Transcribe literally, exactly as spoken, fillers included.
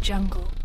Audiojungle.